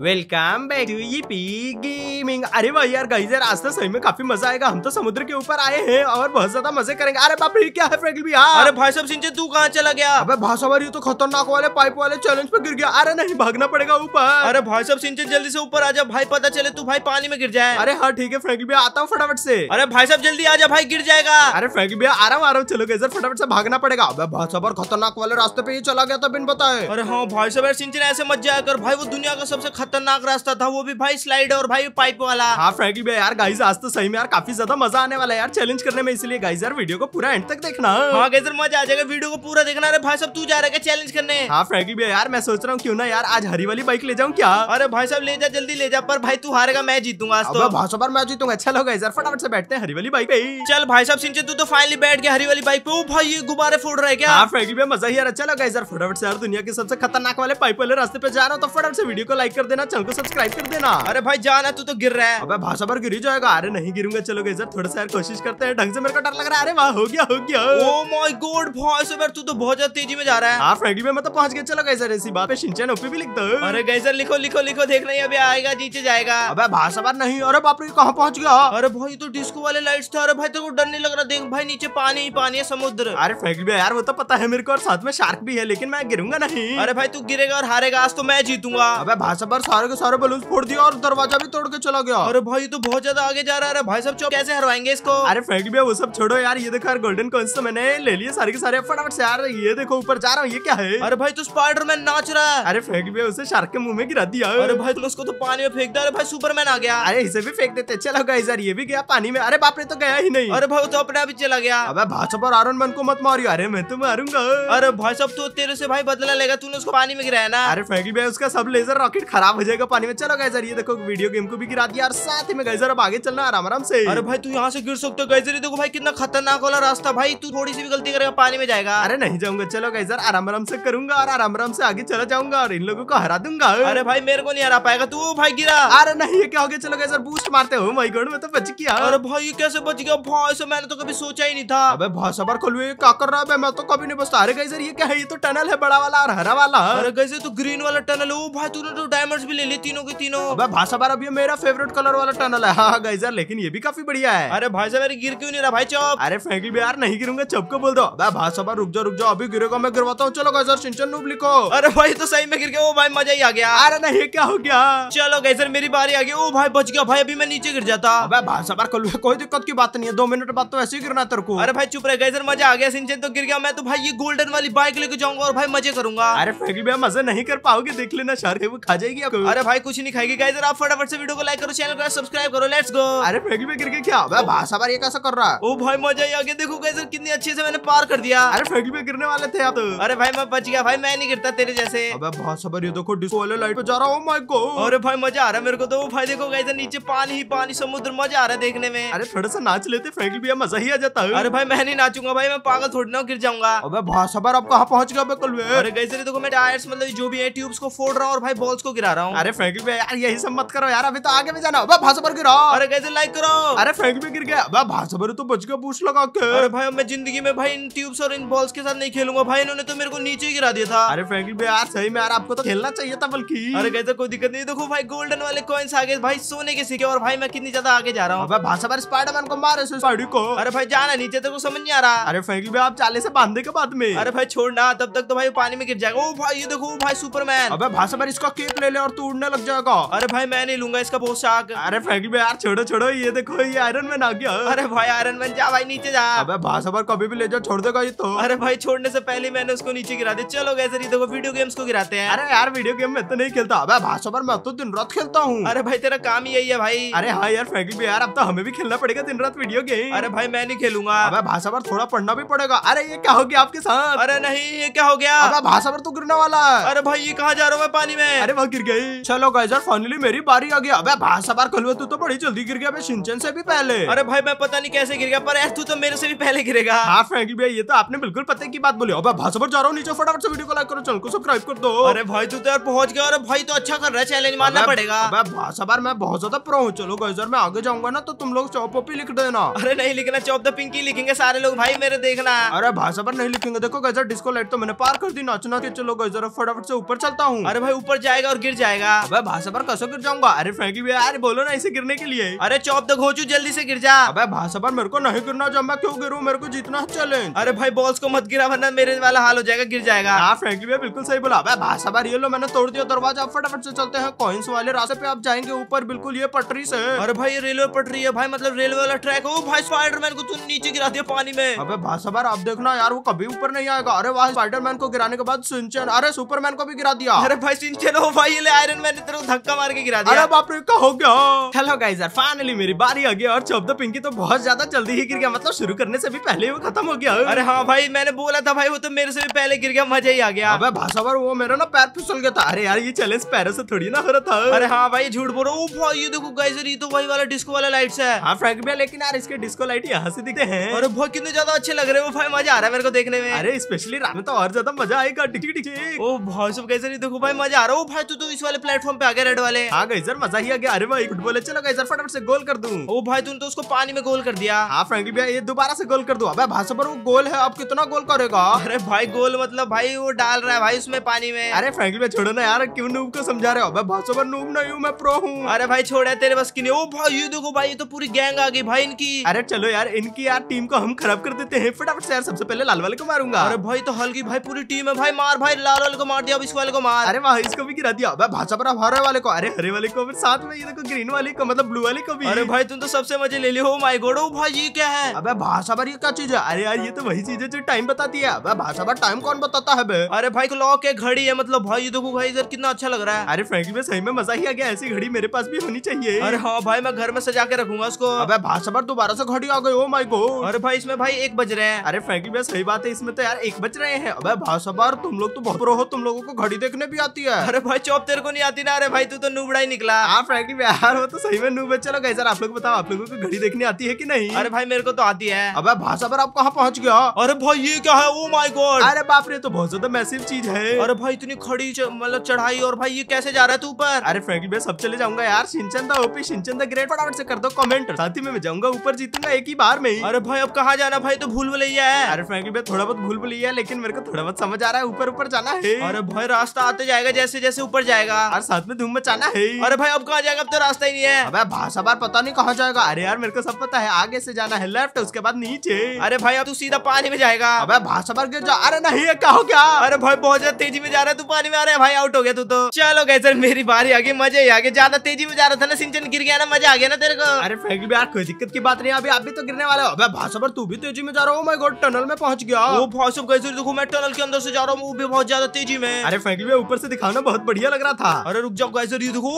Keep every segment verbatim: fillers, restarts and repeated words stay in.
Welcome back to EP gaming. अरे भाई यार गाइस यार आज तो सही में काफी मजा आएगा। हम तो समुद्र के ऊपर आए हैं और बहुत ज्यादा मजे करेंगे। अरे बाप रे क्या है फ्रैंकलिन भैया। अरे भाई साहब शिनचैन तू कहाँ चला गया? अबे भाई साहब ये तो खतरनाक वाले पाइप वाले चैलेंज पे गिर गया। अरे नहीं भागना पड़ेगा ऊपर। अरे भाई साहब शिनचैन जल्दी से ऊपर आ जा भाई, पता चले तू भाई पानी में गिर जाए। अरे हाँ ठीक है फ्रैंकलिन भैया आता हूँ फटाफट से। अरे भाई साहब जल्दी आ जा भाई गिर जाएगा। अरे फ्रैंकलिन भैया आराम आराम चलो गाइस यार फटाफट से भागना पड़ेगा। अबे भाई साहब और खतरनाक वाले रास्ते पे ये चला गया था बिन बताए। अरे हाँ भाई साहब यार शिनचैन ऐसे मत जाया कर भाई, वो दुनिया का सबसे खतरनाक रास्ता था वो भी भाई स्लाइड और भाई पाइप वाला। हाँ फ्रैंकलिन भैया यार गाइस आज तो सही में यार काफी ज्यादा मजा आने वाला है यार चैलेंज करने में, इसलिए गाइस यार वीडियो को पूरा एंड तक देखना। हाँ गाइस यार मजा आ जाएगा वीडियो को पूरा देखना। अरे भाई साहब तू जा रहा है चैलेंज करने? हाँ फ्रैंकलिन भैया यार मैं सोच रहा हूँ क्यों ना यार आज हरी वाली बाइक ले जाऊँ क्या? अरे भाई साहब ले जा जल्दी ले जा, पर भाई तू हारेगा मैं जीतूंगा। भाई साहब मैं जीतूंगा। चलो गाइस यार फटाफट से बैठते हैं हरी वाली बाइक पे। चल भाई साहब शिनचैन तू तो फाइनली बैठ गया हरी वाली बाइक पे। भाई ये गुब्बारे फोड़ रहा है क्या? हाँ फ्रैंकलिन भैया मजा ही यार। चलो गाइस यार फटाफट से यार दुनिया के सबसे खतरनाक वाले पाइप वाले रास्ते पे जा रहा हूँ, तो फटाफट से वीडियो को लाइक कर देना, चैनल को सब्सक्राइब कर देना। अरे भाई जाना तू तो गिर रहा है। अबे भाषा पर गिर ही जाएगा। अरे नहीं गिरूंगा। चलो गाइस यार थोड़ा सा यार कोशिश करते हैं, ढंग से मेरे को डर लग रहा है। अरे वाह हो गया हो गया। ओह माय गॉड भाई साहब तू तो बहुत ज्यादा तेजी में जा रहा है। हां फ्रैंकलिन मैं तो पहुंच गया। चलो गाइस यार ऐसी बात पे शिनचैन ओपी भी लिख दो। अरे गाइस यार लिखो लिखो लिखो देखना ही अभी आएगा नीचे जाएगा। अबे भाषा पर नहीं। अरे बाप रे कहां पहुंच गया? अरे भाई तो डिस्को वाले लाइट्स थे। अरे भाई तेरे को डर नहीं लग रहा? देख भाई नीचे पानी ही पानी है समुद्र। अरे फ्रैंकलिन यार वो तो पता है मेरे को, और साथ में शार्क भी है, लेकिन मैं गिरूंगा नहीं। अरे भाई तू गिरेगा और हारेगा, आज तो मैं जीतूंगा। अबे भाषा पर सारे के सारे बलून फोड़ दिया और दरवाजा भी तोड़ के चला गया। अरे भाई तो बहुत ज्यादा आगे जा रहा है। अरे भाई साहब कैसे हरवाएंगे इसको? अरे फ्रैंकलिन भैया वो सब छोड़ो यार, ये देखो यार गोल्डन कॉइंस तो मैंने ले लिए सारे के सारे। फटाफट से यार ये देखो ऊपर जा रहा हूँ। ये क्या है? अरे भाई तो स्पाइडरमैन नाच रहा है। अरे फ्रैंकलिन भैया उसे शार्क के मुंह में गिरा दिया। अरे भाई तुम उसको तो पानी में फेंक दिया। अरे भाई सुपरमैन आ गया। अरे इसे भी फेंक देते। चलो गाइस यार ये भी गया पानी में। अरे बाप रे तो गया ही नहीं। अरे भाई तो अपने आप ही चला गया। अबे भाई साहब और आयरन मैन को मत मारियो। अरे मैं तो मारूंगा। अरे भाई साहब तो तेरे से भाई बदला लेगा, तूने उसको पानी में गिराया ना। अरे फ्रैंकलिन भैया उसका सब लेजर रॉकेट खराब हो जाएगा पानी में। चलो गाइस यार ये देखो वीडियो गेम को भी गिरा दिया और साथ ही में गाइस यार अब आगे चलना आराम आराम से। अरे भाई तू यहाँ से गिर सकते हो। गाइस यार देखो भाई कितना खतरनाक वाला रास्ता, भाई तू थोड़ी सी भी गलती करेगा पानी में जाएगा। अरे नहीं जाऊंगा। चलो गाइस यार आराम आराम से करूंगा और आराम आराम से आगे चला जाऊंगा और इन लोगों को हरा दूंगा। अरे भाई मेरे को नहीं हरा पाएगा तू। भाई गिरा। अरे नहीं ये क्या हो गया? चलो गाइस यार बूस्ट मारते हो। माय गॉड मैं तो बच गया। अरे भाई कैसे बच गया? भाई साहब मैंने तो कभी सोचा ही नहीं था। अबे भाई साहब खोलो क्या कर रहा है? मैं तो कभी नहीं बचता। अरे गाइस यार ये क्या है? ये तो टनल है बड़ा वाला और हरा वाला। अरे गाइस यार तो ग्रीन वाला टनल है। ओ भाई तूने तो डायमंड्स भी ले ली तीनों के तीनों। अबे भाई साहब अब ये मेरा फेवरेट कलर वाला टनल है। हाँ गाइस यार लेकिन ये भी काफी बढ़िया है। अरे भाई साहब मेरे गिर क्यों नहीं रहा भाई चौप? अरे फ्रैंकलिन भैया यार नहीं गिरूंगा, चौप को बोल दो। अबे भाई साहब रुक जाओ रुक जाओ अभी गिरेगा मैं गिरवाता हूँ। चलो गाइस यार शिनचैन नूब लिखो। अरे भाई तो सही में गिर गया। ओ भाई मजा ही आ गया। अरे नहीं क्या हो गया? चलो गाइस यार मेरी बारी आ गई। ओ भाई बच गया भाई, अभी मैं नीचे गिर जाता। अबे भाई साहब खोलो कोई दिक्कत की बात नहीं है, दो मिनट बाद तो ऐसे ही गिरना तेरे को। अरे भाई चुप रह। गाइस यार मजा आ गया। शिनचैन तो गिर गया, मैं तो भाई ये गोल्डन वाली बाइक लेके जाऊंगा और भाई मजे करूंगा। अरे फ्रैंकलिन भैया मजा नहीं कर पाओगे, देख लेना शार्क वो खा जाएगी आपको। अरे भाई कुछ नहीं खाएगी। गाइस यार आप फटाफट से वीडियो को लाइक करो, चैनल को सब्सक्राइब करो। Let's go. अरे फ्रैंकलिन भैया गिर के क्या? अबे भाई साहब ये कैसा कर रहा है? ओ भाई मजा ही आ गया। देखो गाइस यार कितनी अच्छे से मैंने पार कर दिया। अरे फ्रैंकलिन भैया गिरने वाले थे आप तो। अरे भाई मैं बच गया भाई, मैं नहीं गिरता तेरे जैसे। अबे भाई साहब ये देखो डिस्को वाले लाइट पे जा रहा हूं। Oh my God. अरे भाई मजा आ रहा है मेरे को तो। भाई देखो गाइस यार नीचे पानी ही पानी समुद्र, मजा आ रहा है देखने में। अरे थोड़ा सा नाच लेते फ्रैंकलिन भैया, मजा ही आ जाता है। अरे भाई मैं नहीं नाचूंगा भाई, मैं पागल थोड़ी ना, गिर जाऊंगा। अबे भाई साहब आप कहां पहुंच गए? बिल्कुल। अरे गाइस यार देखो मैं टायर्स मतलब जो भी है ट्यूब्स को फोड़ रहा हूं और भाई बॉल्स को गिरा रहा हूं। अरे फ्रैंकलिन भैया यार यही सब मत करो यार, अभी तो आगे में जाना। अबे भाई साहब गिरा। अरे गाइस लाइक करो। अरे फ्रैंकलिन गिर गया। अबे भाई साहब तो बच गया बूस्ट लगा के। अरे भाई मैं जिंदगी में भाई इन ट्यूब्स और इन बॉल्स के साथ नहीं खेलूंगा भाई, इन्होंने तो मेरे को नीचे गिरा दिया था। अरे फ्रैंकलिन भैया यार सही में यार आपको तो खेलना चाहिए था बल्कि। अरे गाइस कोई दिक्कत नहीं। देखो भाई गोल्डन वाले कॉइंस आ गए भाई, सोने के सिक्के, और भाई मैं कितनी ज्यादा आगे जा रहा हूं। अबे भाई साहब स्पाइडरमैन को मारो स्पाइडर को। अरे भाई जाना नीचे, तेरे को समझ नहीं आ रहा? अरे फ्रैंकलिन भैया आप चाले से बांधने के बाद में। अरे भाई छोड़ना, तब तक तो भाई पानी में गिर जाएगा। ओ भाई ये देखो भाई सुपरमैन। अबे भाई साहब इसका केप ले ले और तू उड़ने लग जाएगा। अरे भाई मैं नहीं लूंगा इसका पोशाक। अरे फ्रैंकलिन भैया यार छोड़ो छोड़ो, ये देखो ये आयरन मैन आ गया। अरे भाई आयरन मैन जा भाई नीचे जा। अबे भाई साहब कभी भी ले जाओ, छोड़ देगा ये तो। अरे भाई छोड़ने से पहले मैंने उसको नीचे गिरा दिया। चलो गाइस ये देखो वीडियो गेम्स को गिराते हैं। अरे यार वीडियो गेम में तो नहीं खेलता। अबे भाई साहब मैं तो दिन रात खेलता हूँ। अरे भाई तेरा काम ही यही है भाई। अरे हाँ यार फ्रैंकलिन भैया यार अब तो हमें भी खेलना पड़ेगा दिन रात वीडियो गेम। अरे भाई मैं नहीं खेलूंगा। अबे भाई साहब थोड़ा पढ़ना भी पड़ेगा। अरे ये क्या हो गया आपके साथ? अरे नहीं ये क्या हो गया? अबे भाई साहब तू गिरने वाला है। अरे भाई ये कहाँ जा रहा है पानी में? अरे वहाँ गिर गई। चलो गाइस यार फाइनली मेरी बारी आ गई। अबे भाई साहब खलवे तू तो बड़ी जल्दी गिर गया बे, शिनचैन से भी पहले। अरे भाई मैं पता नहीं कैसे गिर गया, पर तू तो मेरे से भी पहले गिरेगा। हाँ फ्रैंकलिन भैया ये तो आपने बिल्कुल पते की बात बोली। अबे भाई साहब जा रहा हूँ नीचे, फटाफट से वीडियो को लाइक करो, चैनल को सब्सक्राइब कर दो। अरे भाई तू तो यार पहुंच गया। अरे भाई तो अच्छा कर रहा है, चैलेंज मानना पड़ेगा। अबे भाई साहब मैं बहुत ज्यादा प्रो हूँ। चलो गाइस यार मैं आगे जाऊंगा ना तो तुम लोग चॉप ओपी लिख देना। अरे नहीं लिखना, चॉप द पिंकी लिखेंगे सारे लोग भाई मेरे, देखना। अरे भाई साहब नहीं लिखेंगे। देखो गाइस यार डिस्को लाइट तो मैंने पार कर दी नाचना के। चलो गाइस यार फटाफट से ऊपर चलता हूँ। अरे भाई ऊपर जाएगा और गिर जाएगा। अबे भाषा पर कसो गिर जाऊंगा। अरे फ्रैंकी भैया यार बोलो ना इसे गिरने के लिए। अरे चौप तो घोचू जल्दी से गिर जा। अबे भाषा पर मेरे को नहीं गिरना। जब मैं क्यों गिरूं, मेरे को जीतना चैलेंज। अरे भाई बॉल्स को मत गिरा वरना मेरे वाला हाल हो जाएगा, गिर जाएगा। हाँ फ्रैंकी भैया बिल्कुल सही बोला। अबे भाषा पर ये लो मैंने तोड़ दिया दरवाजा। फटाफट से चलते हैं कॉइंस वाले रास्ते पे। आप जाएंगे ऊपर बिल्कुल ये पटरी से। अरे भाई ये रेलवे पटरी है भाई, मतलब रेलवे वाला ट्रैक है। भाई स्पाइडरमैन को तू नीचे गिरा दिया पानी में। अबे भाषा पर आप देखना यार वो कभी ऊपर नहीं आएगा। अरे वहाँ स्पाइडरमैन को गिराने के बाद शिनचैन, अरे सुपरमैन को भी गिरा दिया। अरे भाई शिनचैन हो भाई, ये ले आयरन मैन ने तेरे को धक्का मार के गिरा दिया। अरे बाप रे क्या हो गया। हेलो गाइस यार फाइनली मेरी बारी आ गई और चौप द पिंकी तो बहुत ज्यादा जल्दी ही गिर गया, मतलब शुरू करने से भी पहले वो खत्म हो गया। अरे हाँ भाई मैंने बोला था भाई वो तो मेरे से भी पहले गिर गया, मजा ही आ गया। अबे भाषा पर वो मेरा ना पैर फिसल गया था। अरे यार ये चैलेंज पैरों से थोड़ी ना हो रहा था। अरे हाँ भाई झूठ बोल रहा हूँ। भाई ये देखो गाइस ये तो वही वाला डिस्को वाला लाइट्स है। हाँ फ्रैंक भैया लेकिन यार इसके डिस्को लाइट यहाँ से दिखते हैं और बहुत कितने ज्यादा अच्छे लग रहे हो भाई, मजा आ रहा है मेरे को देखने में। अरे स्पेशली रात में तो और ज्यादा मजा आएगा। ओ भाई सब गाइस ये देखो भाई मजा आ रहा हो। भाई तू तो इस वाले प्लेटफॉर्म पे आ गया रेड वाले। हाँ गाइस यार मजा ही आ गया। अरे भाई फुटबॉल है, चलो गाइस यार फटाफट से गोल कर दूं। ओ भाई तूने तो उसको पानी में गोल कर दिया। हाँ फ्रैंकी भैया ये दोबारा से गोल कर दो। अबे भाषा पर वो गोल है, अब कितना गोल करेगा। अरे भाई गोल मतलब भाई वो डाल रहा है भाई उसमें पानी में। अरे फ्रैंकी भैया छोड़ो ना यार, क्यों नूब को समझा रहे हो। अबे भाषा पर नूब नहीं हूँ मैं, प्रो हूँ। अरे भाई छोड़ है तेरे बस की नहीं। ओ भाई ये देखो भाई ये तो पूरी गैंग आ गई भाई इनकी। अरे चलो यार इनकी यार टीम को हम खराब कर देते हैं। फटाफट से यार सबसे पहले लाल वाले को मारूंगा। अरे भाई तो हल्की भाई पूरी टीम है भाई, मार भाई लाल वाले को मार दिया, अब इस वाले को मार। अरे भाई इसको भी गिरा दिया। अबे भाषा पर हरे वाले को, अरे हरे वाले को, फिर साथ में ये देखो ग्रीन वाले को, मतलब ब्लू वाले को भी। अरे भाई तुम तो सबसे मजे ले लियो। माय गॉड ओ भाई ये क्या है। अबे भाषा पर ये क्या चीज है। अरे यार ये तो वही चीज है जो टाइम बताती है। अबे भाषा पर टाइम कौन बताता है बे। अरे भाई क्लॉक है, घड़ी है, मतलब भाई ये देखो भाई इधर कितना अच्छा लग रहा है। अरे फ्रैंकी में सही में मजा ही आ गया, ऐसी घड़ी मेरे पास भी होनी चाहिए। अरे हाँ भाई मैं घर में सजा के रखूंगा उसको। अबे भाषा पर दोबारा से घड़ी आ गई। Oh my God. अरे भाई इसमें भाई एक बज रहे हैं। अरे फ्रैंकी में सही बात है, इसमें तो यार एक बज रहे हैं। अबे भाषा पर तुम लोग तो बहुत प्रो हो, तुम लोगों को घड़ी देखने भी आती है। अरे भाई चौप तेरे को नहीं आती ना। अरे भाई तू तो नूबड़ा ही निकला। हाँ फ्रैंकी यार वो तो सही में नूब है। चलो गाइस यार आप लोग बताओ आप लोगों को घड़ी देखने आती है कि नहीं। अरे भाई मेरे को तो आती है। अबे भाषा पर आप कहाँ पहुँच गया। अरे भाई ये क्या है। Oh my God. अरे बाप रे तो बहुत ज्यादा मैसिव चीज है। अरे भाई इतनी खड़ी मतलब चढ़ाई, और भाई ये कैसे जा रहा है तू ऊपर। अरे फ्रैंकी भैया सब चले जाऊंगा यार। शिनचैन दा ओपी, शिनचैन दा ग्रेट। फटाफट से कर दो कमेंट, साथ ही मैं जाऊंगा ऊपर, जीतूंगा एक ही बार में। अरे भाई अब कहाँ जाना भाई, तो भूल भुलैया है। अरे फ्रैंकी भैया थोड़ा बहुत भूल भुलैया है, लेकिन मेरे को थोड़ा बहुत समझ आ रहा है ऊपर ऊपर जाना है। अरे भाई रास्ता आते जाएगा जैसे जैसे ऊपर जाएगा, और साथ में धूम मचाना है। अरे भाई अब कहाँ जाएगा, अब तो रास्ता ही नहीं है। अबे भाषा बार पता नहीं कहाँ जाएगा। अरे यार मेरे को सब पता है, आगे से जाना है लेफ्ट, उसके बाद नीचे। अरे भाई अब तू सीधा पानी में जाएगा। अबे भाषा बार गिर जा। अरे नहीं क्या हो गया। अरे भाई बहुत ज्यादा तेजी में जा रहा है तू, पानी में आ रहा है भाई, आउट हो गया तू तो। चलो गाइस यार मेरी बारी आ गई, मजा ही आ गया। ज्यादा तेजी में जा रहा था ना शिनचैन, गिर गया ना, मजा आ गया ना तेरे को। अरे फ्रैंकी भैया कोई दिक्कत की बात नहीं, अभी आप भी तो गिरने वाले हो। अबे भाषा बार तू भी तेजी में जा रहा हो। माय गॉड टनल में पहुंच गया। वो भाषा गाइस देखो मैं टनल के अंदर से जा रहा हूँ, वो भी बहुत ज्यादा तेजी में। अरे फ्रैंकी भैया ऊपर से दिखाना बहुत बढ़िया लग रहा था। अरे रुक जाओ गाइस यार ये देखो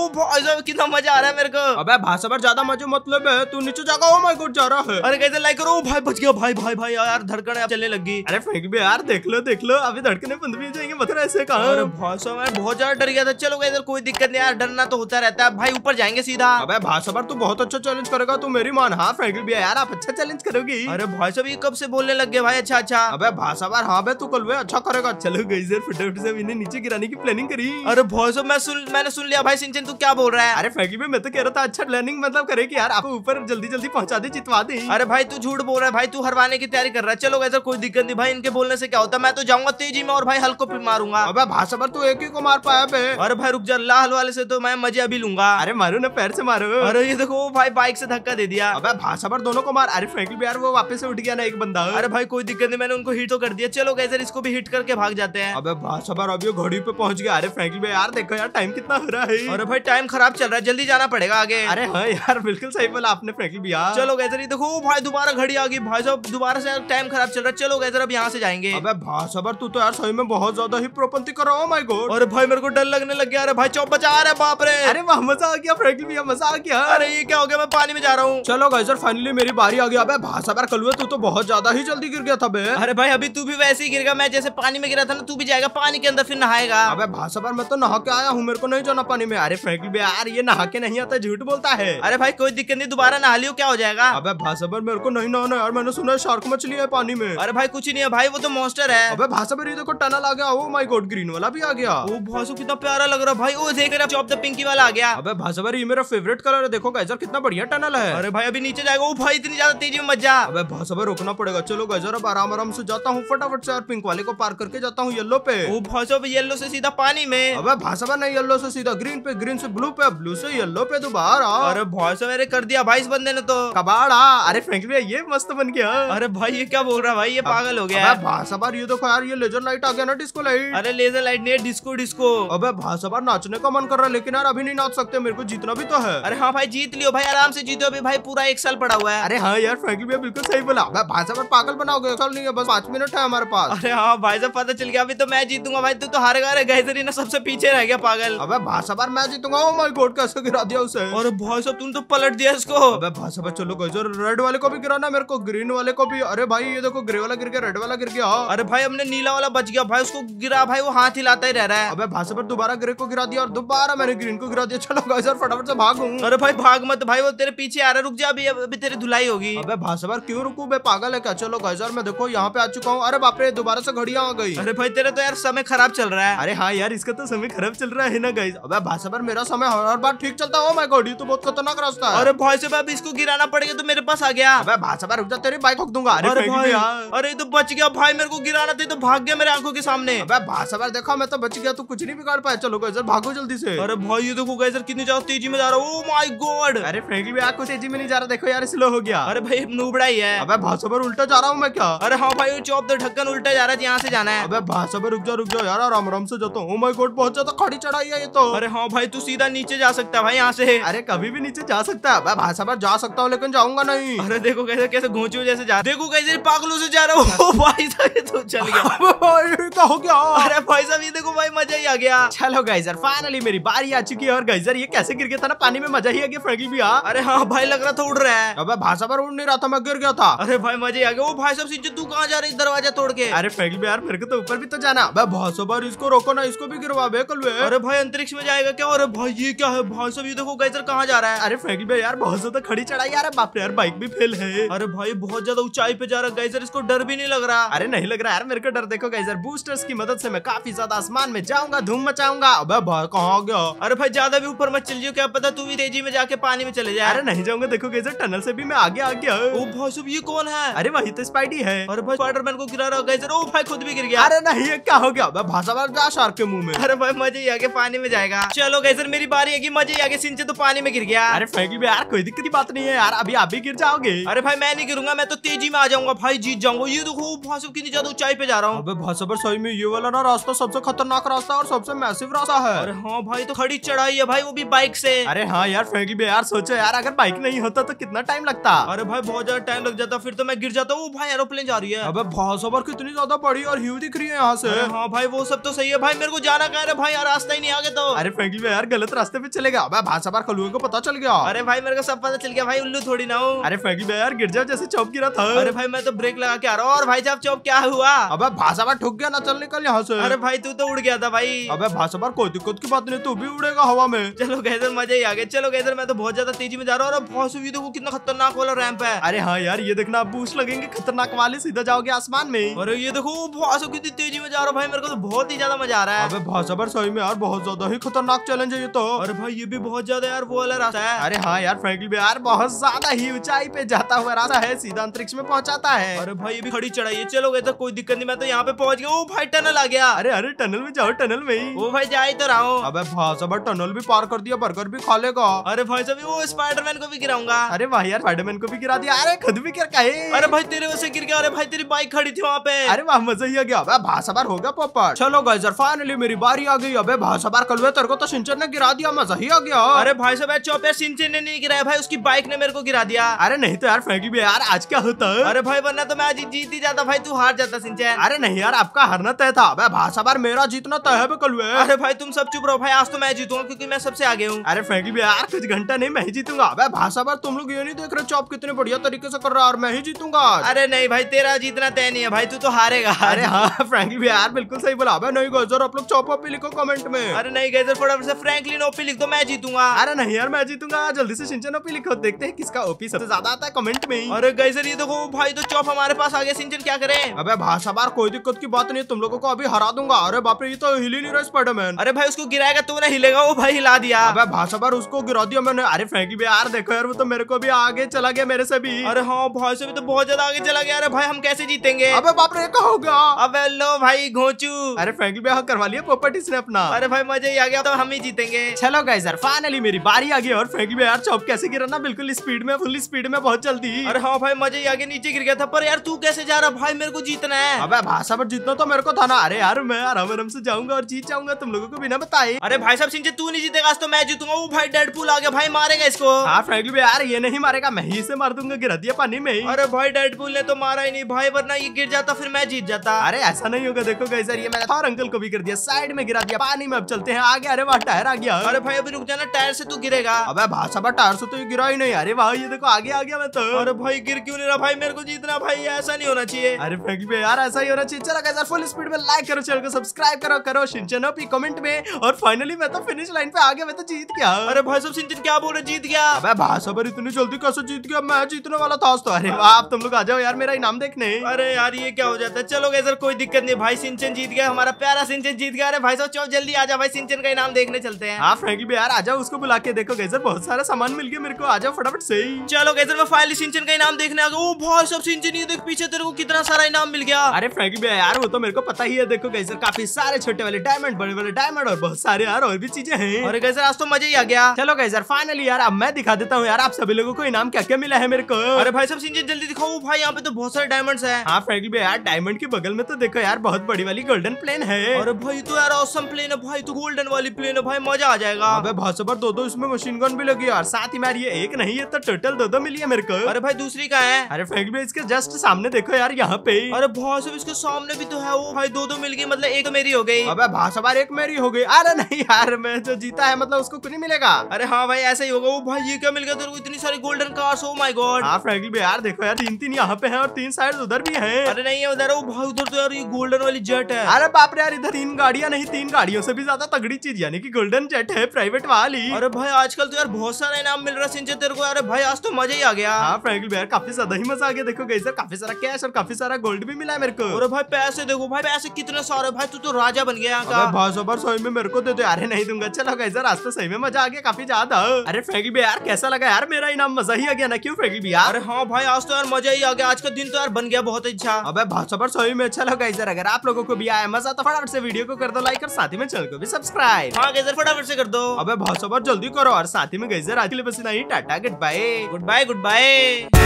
कितना मजा आ रहा है मेरे को। अबे भाषा पर ज्यादा मजा मतलब है, तू नीचे जाकर ओ माय गॉड जा रहा है। अरे गाइस लाइक करो। भाई बच गया भाई भाई भाई यार धड़कन चलने लगी। अरे फ्रैंकी भैया यार देख लो देख लो अभी धड़कने बंद भी हो जाएंगे, मतलब ऐसे कहा। अरे भाषा मैं बहुत ज्यादा डर गया था। चलो गाइस कोई दिक्कत नहीं यार, डरना तो होता रहता है भाई, ऊपर जाएंगे सीधा। अबे भाषा पर तू बहुत अच्छा चैलेंज करेगा तू मेरी मान। हाँ फ्रैंकी भैया यार आप अच्छा चैलेंज करोगी। अरे भाषा भी कब से बोलने लग गए भाई अच्छा अच्छा। अबे भाषा पर हाँ भाई तू कल अच्छा करेगा। चलो गाइस यार फटाफट से मैंने नीचे गिराने की प्लानिंग करी। अरे भाषा मैं सुन मैंने सुन लिया भाई शिनचैन तू क्या बोल रहा है। अरे फ्रैंकी भैया मैं तो कह रहा था अच्छा प्लानिंग मतलब करे की यार आपको ऊपर जल्दी जल्दी पहुंचा दे, जितवा दे। अरे भाई तू झूठ बोल रहा है भाई, तू हरवाने की तैयारी कर रहा है। चलो गाइस कोई दिक्कत नहीं भाई, इनके बोलने से क्या होता है, मैं तो जाऊंगा तेजी में और भाई हल्क को मारूंगा। अबे भाषा पर तू एक ही को मार पाया बे। अरे भाई रुक जा, लाल वाले से तो मैं मजे अभी लूंगा। अरे मारो ना पैर से मारो। अरे ये देखो भाई बाइक से धक्का दे दिया। अबे भाषा पर दोनों को मार। अरे फ्रैंकी भैया वो वापस से उठ गया ना एक बंदा। अरे भाई कोई दिक्कत नहीं, मैंने उनको हिट तो कर दिया। चलो गाइस यार इसको भी हिट करके भाग जाते हैं। अबे भाषा पर अभी घड़ी पे पहुंच गया। अरे फ्रैंकी भैया यार देखो यार टाइम कितना हो रहा है। अरे भाई टाइम खराब चल रहा है, जल्दी जाना पड़ेगा आगे। अरे हाँ यार बिल्कुल सही बोला आपने फ्रैंकी भैया। चलो गाइस यार देखो भाई दोबारा घड़ी आ गई। भाई साहब दोबारा से टाइम खराब चल रहा है। चलो गाइस यार अब यहाँ से जाएंगे। अबे भाषा पर तू तो यार सही में बहुत ज्यादा ही प्रोपंती कर रहा हूँ। My God. अरे भाई मेरे को डर लगने लग गया। अरे भाई चौप बचा रहा है, बाप रे। अरे वाह मजा आ गया फ्रैंकी भैया, मजा आ गया। अरे ये क्या हो गया, मैं पानी में जा रहा हूँ। चलो गाइस यार फाइनली मेरी बारी आ गई। अबे भाषा पर कलवे तू तो बहुत ज्यादा ही जल्दी गिर गया था बे। अरे भाई अभी तू भी वैसे ही गिर गया, मैं जैसे पानी में गिरा था ना, तू भी जाएगा पानी के अंदर फिर नहाएगा। अबे भाषा पर मैं तो नहा के आया हूँ, मेरे को नहीं जाना पानी में। अरे फ्रैंकी भैया यार ये नहा के नहीं आता, झूठ बोलता है। अरे भाई कोई दिक्कत नहीं, दोबारा नहा लियो क्या हो जाएगा। अबे भाषा पर मेरे को नहीं नहाना यार, मैंने सुना शार्क मछली है पानी में। अरे भाई कुछ नहीं है भाई, वो तो मॉन्स्टर है। अबे भाषा पर ये देखो टनल आ गया। ओ माय गॉड ग्रीन वाला भी आ गया। ओ भाषा कितना प्यारा लग रहा भाई। ओ देख रहा चॉप द पिंकी वाला आ गया। अबे भाषा पर ये मेरा फेवरेट कलर है, देखो गाइस यार कितना बढ़िया टनल है। अरे भाई अभी नीचे जाएगा। ओ भाई इतनी ज्यादा तेजी में मत जा। अबे भाषा पर रोकना पड़ेगा। चलो गाइस यार अब आराम आराम से जाता हूँ, फटाफट से यार पिंक वाले को पार करके जाता हूँ येलो पे। ओ भाषा येलो से सीधा पानी में। अबे भाषा करना है येलो से सीधा ग्रीन पे, ग्रीन से ब्लू पे, ब्लू से येलो पे दोबारा। अरे बहुत से मेरे कर दिया भाई इस बंदे ने तो कबाड़ा। अरे फ्रैंकलिन ये मस्त बन गया। अरे भाई ये क्या बोल रहा है भाई, ये पागल हो गया भाषा बार। ये देखो यार ये लेजर लाइट आ गया ना, डिस्को लाइट। अरे लेजर लाइट नहीं, डिस्को डिस्को। अबे भाषा बार नाचने का मन कर रहा है लेकिन यार अभी नहीं नाच सकते, मेरे को जीतना भी तो है। अरे हाँ भाई जीत लियो भाई, आराम से जीतो अभी भाई, पूरा एक साल पड़ा हुआ है। अरे हाँ यार फ्रैंकलिन बिल्कुल सही बोला, भाषा बार पागल बनाओगे कल नहीं है, बस पांच मिनट है हमारे पास। अरे हाँ भाई साहब पता चल गया अभी तो मैं जीतूंगा भाई, तू तो हार गया गैजरी ना सबसे पीछे रह गया पागल। अबे भाषा बार मैं जीतूंगा। ओ माय गॉड कैसे गिरा दिया उसे। और भाई साहब तुम तो पलट दिया इसको। अबे भाषा बार चलो गैजर रेड वाले को भी गिराना, मेरे को ग्रीन वाले को भी। अरे भाई ये देखो ग्रे वाला गिर गया, रेड वाला गिर गया। अरे भाई हमने नीला वाला बच गया भाई, उसको गिरा भाई वो हाथ हिलाता ही रह रहा है। अबे भाषा बार दोबारा ग्रे को गिरा दिया और दोबारा मैंने ग्रीन को गिरा दिया। चलो गैजर फटाफट से भागूं। अरे भाई भाग मत भाई, वो तेरे पीछे आ रहा, रुक जा अभी अभी तेरी धुलाई होगी। अबे भाषा बार क्यों रुकूं बे, पागल है क्या। चलो गैजर मैं देखो यहाँ पे आ चुका हूँ। अरे बाप रे दोबारा से घड़ियां आ गई। अरे भाई तेरा तो यार समय खराब चल रहा है। अरे हाँ यार इसका तो समय खराब चल रहा है ना गाइस। अबे भाषा बार मेरा समय हर बार ठीक चलता है। ओ माय गॉड ये तो बहुत खतरनाक रास्ता है। अरे भाई साहब अब इसको गिराना पड़ेगा तो मेरे पास आ गया। अबे भाषा बार रुक जा तेरी बाइक ठोक दूंगा। अरे भाई यार अरे तो बच गया भाई, मेरे को गिराना था तो भाग गया मेरे आंखों के सामने। अबे भाषा बार देखो मैं तो बच गया, तू कुछ नहीं बिगाड़ पाया। चलो गाइस भागो जल्दी से। अरे भाई ये देखो गाइस कितनी ज्यादा तेजी में जा रहा है। Oh my God. अरे फ्रैंकलिन भी आपको तेजी में नहीं जा रहा, देखो यार स्लो हो गया। अरे भाई नूबड़ा ही है। अबे भाषा बार उल्टा जा रहा हूँ मैं क्या। अरे हाँ भाई चौप तो ढक्कन उल्टा जा रहा है, यहाँ से जाना है। अबे भाषा बार रुक जा रुक जा यार, आराम आराम से जाता हूँ। ओ माय गॉड बहुत ज्यादा खड़ी चढ़ाई है ये तो। अरे हाँ भाई तू सीधा नीचे जा सकता है भाई यहाँ से। अरे कभी भी नीचे जा सकता है। भाषा बार जा सकता हूँ लेकिन जाऊंगा नहीं। अरे देखो कैसे कैसे घोंचू जैसे जा, देखो कैसे पागलों से जा रहा हूँ। भाई साहब ये तो चल गया। अरे क्या हो गया। अरे भाई साहब ये देखो भाई मजा ही आ गया। चलो गाइस फाइनली मेरी बारी आ चुकी है। और गाइस ये कैसे गिर गया था ना पानी में, मजा ही आ गया फ्रैंकलिन भी। अरे हाँ भाई लग रहा था उड़ रहा है। अबे भाषा बार उड़ नहीं रहा था, मैं गिर गया था। अरे भाई मजा ही आ गया। वो भाई साहब सिंचन तू कहाँ जा रही दरवाजा तोड़ के। अरे फ्रैंकलिन यार मेरे को तो ऊपर भी तो जाना। भाषा बार इसको रोको ना, इसको भी गिरवा बे कल। अरे भाई अंतरिक्ष में जाएगा क्या। अरे भाई ये क्या है भाई साहब, ये देखो गैजर कहाँ जा रहा है। अरे फ्रैंकलिन भाई यार बहुत ज्यादा खड़ी चढ़ाई यार, बाप रे यार बाइक भी फेल है। अरे भाई बहुत ज्यादा ऊंचाई पे जा रहा है गैजर, इसको डर भी नहीं लग रहा। अरे नहीं लग रहा यार मेरे को डर। देखो गैजर बूस्टर्स की मदद से मैं काफी ज्यादा आसमान में जाऊंगा, धूम मचाऊंगा। अबे भाई कहाँ गया। अरे भाई ज्यादा भी ऊपर मत चल जियो, क्या पता तू भी तेजी में जाके पानी में चले जाए। अरे नहीं जाऊंगा, देखो गैजर टनल से भी मैं आगे आ गया। ओ भाई साहब ये कौन है। अरे वही तो स्पाइडी है। अरे भाई स्पाइडरमैन को गिरा रहा गैजर। ओ भाई खुद भी गिर गया। अरे नहीं ये क्या हो गया। भाषा बार जा शार्क के मुंह में। अरे भाई मजे ही आगे पानी में जाएगा। चलो गैजर मेरी बारी है कि मजे ही आगे, सिंचे तो पानी में गिर गया। अरे फ्रैंकलिन यार कोई दिक्कत की बात नहीं है यार, अभी आप भी गिर जाओगे। अरे भाई मैं नहीं गिरूंगा, मैं तो तेजी में आ जाऊंगा भाई, जीत जाऊंगा। ये देखो भाई साहब कितनी ज्यादा ऊंचाई पे जा रहा हूँ। अबे भाई साहब सही में ये वाला ना रास्ता सबसे खतरनाक रास्ता और सबसे मैसिव रास्ता है। अरे हाँ भाई तो खड़ी चढ़ाई है भाई, वो भी बाइक से। अरे हाँ यार फ्रैंकलिन यार सोचो यार अगर बाइक नहीं होता तो कितना टाइम लगता। अरे भाई बहुत ज्यादा टाइम लग जाता, फिर तो मैं गिर जाता हूँ। भाई एरोप्लेन जा रही है। अबे भाई साहब कितनी ज्यादा बड़ी और ह्यूज दिख रही है यहाँ से। हाँ भाई वो सब तो सही है भाई, मेरे को जाना कह रहा भाई यार रास्ता ही नहीं आगे तो। अरे फ्रैंकलिन भाई यार गलत रास्ते पे चलेगा। अबे भाषा बार खलुए को पता चल गया। अरे भाई मेरे को सब पता चल गया भाई, उल्लू थोड़ी ना हो। अरे फ्रैंकलिन भाई यार गिर जाओ जैसे चौप गिरा था। अरे भाई मैं तो ब्रेक लगा के आ रहा हूँ। और भाई साहब चौप क्या हुआ। अबे भाषा बार ठुक गया ना, चल निकल यहाँ से। अरे भाई तू तो उड़ गया था भाई। अबे भाषा बार कोई दिक्कत की बात नहीं, तू भी उड़ेगा हवा में। चलो गैजर मजा ही आ गया। चलो गैजर मैं तो बहुत ज्यादा तेजी में जा रहा हूँ। और बहुत सुविधा को कितना खतरनाक वाला रैंप है। अरे हाँ यार ये देखना बूस्ट लगेंगे खतरनाक वाले, सीधा जाओगे आसमान में। और ये देखो भाषा कितनी तेजी में जा रहा भाई, मेरे को तो बहुत ही ज्यादा मजा आ रहा है। अबे भाषा बार सही में यार बहुत ज्यादा ही खतरनाक चैलेंज है ये तो। अरे भाई ये भी बहुत ज्यादा यार वो वाला रास्ता है। अरे हाँ यार फ्रैंकलिन भी यार बहुत ज्यादा ही ऊंचाई पे जाता हुआ रास्ता है, सीधा अंतरिक्ष में पहुंचाता है। अरे भाई ये भी खड़ी चढ़ाई है। चलो गए तो कोई दिक्कत नहीं, मैं तो यहाँ पे पहुंच गया। ओ भाई टनल आ गया। अरे अरे टनल में जाओ, टनल में ही। वो भाई जा ही तो रहा हूँ। अबे भाषा बार टनल भी पार कर दिया, बर्गर भी खा लेगा। अरे भाई साहब वो स्पाइडरमैन को भी गिराऊंगा। अरे भाई यार स्पाइडरमैन को भी गिरा दिया। अरे खुद भी गिर गए। अरे भाई तेरे वैसे गिर गया। अरे भाई तेरी बाइक खड़ी थी वहाँ पे। अरे वहाँ मजा ही आ गया। भाषा बार होगा पापा। चलो गाइजर फाइनली मेरी बारी आ गई। अबे भाषा बार कलवे तेरे को तो शिनचैन ने गिरा दिया, मजा ही आ गया। अरे भाई साहब चौपे शिनचैन ने नहीं गिराया भाई, उसकी बाइक ने मेरे को गिरा दिया। अरे नहीं तो यार फ्रैंकलिन भी यार आज क्या होता है। अरे भाई वरना तो मैं आज जीत ही जाता भाई, तू हार जाता शिनचैन। अरे नहीं यार आपका हारना तय था। अबे भाषा बार मेरा जीतना तय है कलवे। अरे भाई तुम सब चुप रहो भाई, आज तो मैं जीतूंगा क्योंकि मैं सबसे आगे हूँ। अरे फ्रैंकलिन भी यार कुछ घंटा नहीं मैं ही जीतूंगा। अबे भाषा बार तुम लोग ये नहीं देख रहे चौप कितने बढ़िया तरीके से कर रहा है और मैं ही जीतूंगा। अरे नहीं भाई तेरा जीतना तय नहीं है भाई, तू तो हारेगा। अरे हाँ फ्रैंकलिन भी यार बिल्कुल सही बोला। अबे नहीं गैजर आप लोग चौप ओपी लिखो कमेंट में। अरे नहीं गैजर फटाफट से फ्रैंकलिन ओपी लिख दो, मैं जीतूंगा। अरे नहीं यार मैं जीतूंगा, जल्दी से शिनचैन ओपी लिखो, देखते हैं किसका ओपी सबसे ज्यादा आता है कमेंट में। अरे गैजर ये देखो भाई तो चौप हमारे पास आ गया, शिनचैन क्या करे। अबे भाषा बार कोई दिक्कत की बात नहीं, तुम लोगों को अभी हरा दूंगा। अरे बाप रे ये तो हिल ही नहीं रहा स्पाइडरमैन। अरे भाई उसको गिराएगा तो ना हिलेगा, वो भाई हिला दिया। अबे भाषा बार उसको गिरा दिया मैंने। अरे फ्रैंकलिन यार देखो यार वो तो मेरे को भी आगे चला गया, मेरे से भी। अरे हाँ भाई से भी तो बहुत ज्यादा आगे चला गया। अरे भाई हम कैसे जीतेंगे। अबे बाप रे क्या होगा। अबे लो भाई घोचू। अरे फ्रैंकलिन करवा लिया प्रॉपर्टीज ने अपना। अरे अरे भाई मजा ही आ गया, तो हम ही जीतेंगे। चलो गाइस यार फाइनली मेरी बारी आ गई और फ्रैंकलिन यार चॉप कैसे गिरा ना, बिल्कुल स्पीड में, फुल स्पीड में, बहुत जल्दी। अरे हाँ भाई मजा ही आ गया, नीचे गिर गया था। पर यार तू कैसे जा रहा भाई, मेरे को जीतना है। अब भाषा पर जीतना तो मेरे को था ना। अरे यार मैं आराम आराम से जाऊंगा और जीत जाऊंगा तुम लोगों को बिना बताए। अरे भाई साहब शिंचन तू नहीं जीतेगा आज तो मैं जीतूंगा। वो भाई डेडपूल आ गया भाई, मारेगा इसको। हाँ फ्रैंकलिन यार ये नहीं मारेगा, मैं ही इसे मार दूंगा, गिरा दिया पानी में। अरे भाई डेडपूल ने तो मारा ही नहीं भाई, वरना ये गिर जाता फिर मैं जीत जाता। अरे ऐसा नहीं होगा, देखो गाइस यार ये मैंने थॉर अंकल को भी कर दिया, साइड में गिरा दिया पानी में। अब चलते हैं आगे। अरे वाह टायर आ गया। अरे भाई अभी रुक जाना, टायर से तू गिरेगा। अबे भाषा पर टायर से तो गिरा ही नहीं। अरे वाह ये देखो आगे आ गया मैं तो। अरे भाई गिर क्यों नहीं रहा भाई, मेरे को जीतना भाई, ऐसा नहीं होना चाहिए। अरे फ्रैंकलिन यार ऐसा ही होना चाहिए। चलो गाइस यार फुल स्पीड में लाइक करो, चैनल को सब्सक्राइब करो, करो शिंचन ओपी कमेंट में। और फाइनली मैं तो फिनिश लाइन पे आ गया, मैं तो जीत गया। अरे भाई साहब शिंचन क्या बोल रहे, जीत गया। अबे भाषा पर इतनी जल्दी कैसे जीत गया, मैं जीतने वाला था। अरे आप तुम लोग आ जाओ यार मेरा इनाम देखने। अरे यार ये क्या हो जाता है। चलो गाइस यार कोई दिक्कत नहीं, भाई शिंचन जीत गया, हमारा प्यारा शिंचन जीत गया। अरे भाई साहब चलो जल्दी आ जाओ भाई, शिंचन का इनाम देखने चलते हैं। हाँ फ्रैंकलिन यार आ जाओ, उसको बुला के देखो गाइस यार बहुत सारा सामान मिल गया मेरे को, आ जाओ फटाफट से। चलो गाइस यार मैं फाइनली शिंचन का इनाम देखने आ गया। ओ भाई साहब शिंचन ये देख पीछे तेरे को कितना सारा इनाम मिल गया। अरे फ्रैंकलिन यार वो तो मेरे को पता ही है, देखो गाइस यार काफी सारे छोटे वाले डायमंड, बड़े वाले डायमंड और बहुत सारे यार और भी चीजें हैं। अरे गाइस यार आज तो मजा ही आ गया। चलो गाइस यार फाइनली यार अब मैं दिखा देता हूँ यार आप सभी लोगों को इनाम क्या क्या मिला है मेरे को। अरे भाई साहब शिंचन जल्दी दिखाओ, भाई यहाँ पे तो बहुत सारे डायमंड्स हैं। हाँ फ्रैंकलिन यार डायमंड के बगल में तो देखो यार बहुत बड़ी वाली गोल्डन प्लेन है। अरे भाई तो यार ऑसम प्लेन है भाई, तो गोल्डन वाली प्लेन है भाई, मजा आ जाएगा। अबे बहुत सबर दो दो इसमें मशीन गन भी लगी यार, साथ ही यार ये एक नहीं है तो टोटल दो दो मिली है मेरे को। अरे भाई दूसरी का है। अरे फ्रैंकलिन इसके जस्ट सामने देखो यार यहाँ पे। अरे भाई साहब इसके सामने भी तो है, वो भाई दो दो मिल गई, मतलब एक मेरी हो गई। अबे भाई साहब एक मेरी हो गई। अरे नहीं यार मैं जो जीता है मतलब उसको कुछ नहीं मिलेगा। अरे हाँ भाई ऐसा ही होगा। वो भाई ये क्या मिल गया तेरे को, इतनी सारी golden cars, oh my God. हाँ फ्रैंकलिन यार देखो यार तीन तीन यहाँ पे है और तीन साइड उधर भी है। अरे नहीं है उधर, वो भाई उधर तो यार ये गोल्डन वाली जेट है। अरे बाप रे यार इधर तीन गाड़ियां नहीं, तीन गाड़ियों से भी ज्यादा तगड़ी चीज यानी कि गोल्डन जेट है, प्राइवेट वाली। अरे भाई आजकल तो यार बहुत सारा इनाम मिल रहा है शिंचन तेरे को। अरे भाई आज तो मजा ही आ गया। हाँ फ्रैंकलिन यार काफी ज्यादा ही मजा आ गया। देखो गाइस यार काफी सारा कैश और काफी सारा गोल्ड भी मिला है मेरे को। अरे भाई पैसे देखो भाई, पैसे कितने सारे भाई, तू तो राजा बन गया यहाँ का। बहुत जबर सही में मेरे को दे दो यार, नहीं दूंगा। चलो गाइस यार आज तो सही में मजा आ गया काफी ज्यादा। अरे फ्रैंकलिन यार कैसा लगा यार मेरा इनाम, मजा ही आ गया ना, क्यों फ्रैंकलिन यार। हाँ भाई आज तो यार मजा ही आ गया, आज का दिन तो यार बन गया बहुत अच्छा। अब बहुत जबर सही में। चलो गाइस यार अगर आप लोगों को भी आया मजा तो फटाफट से वीडियो को कर दो लाइक और साथ ही में चैनल को भी सब्सक्राइब। हाँ गाइस यार फटाफट से कर दो। अबे बहुत जल्दी करो। और साथ ही में गाइस यार आज के लिए बस इतना ही, टाटा goodbye goodbye good bye.